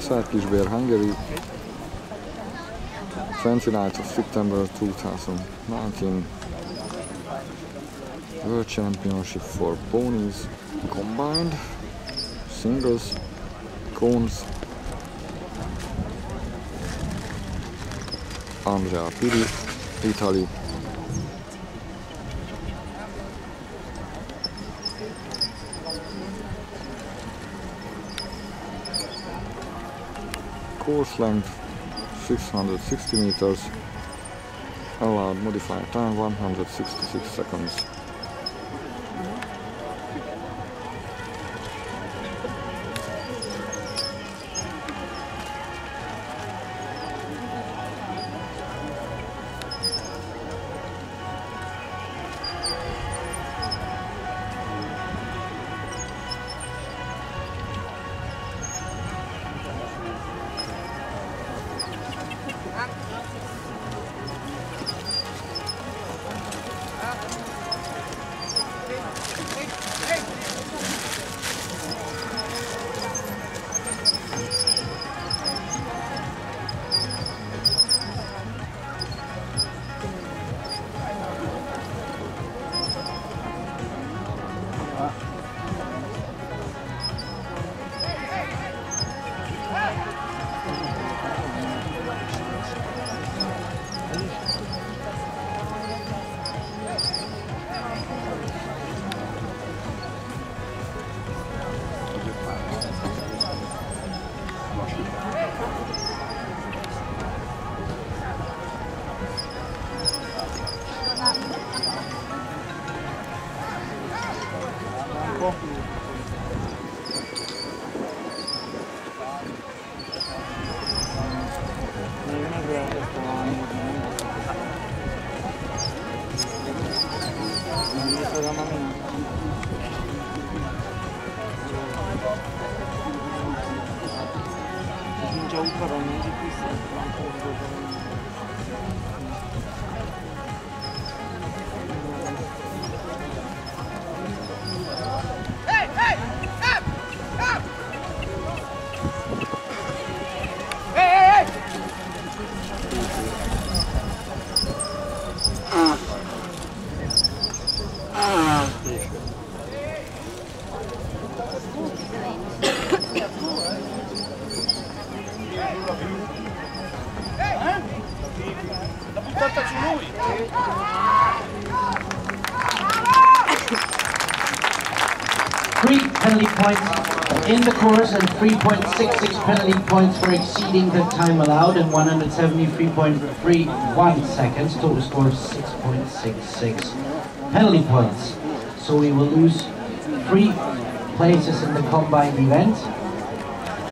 Ászár-Kisbér, Hungary, 29th of September 2019. World Championship for Ponies, Combined, Singles, Cones. Andrea Pili, Italy. Course length 660 meters, allowed modified time 166 seconds. In the course, and 3.66 penalty points for exceeding the time allowed, and 173.31 seconds, total score of 6.66 penalty points. So we will lose 3 places in the combined event.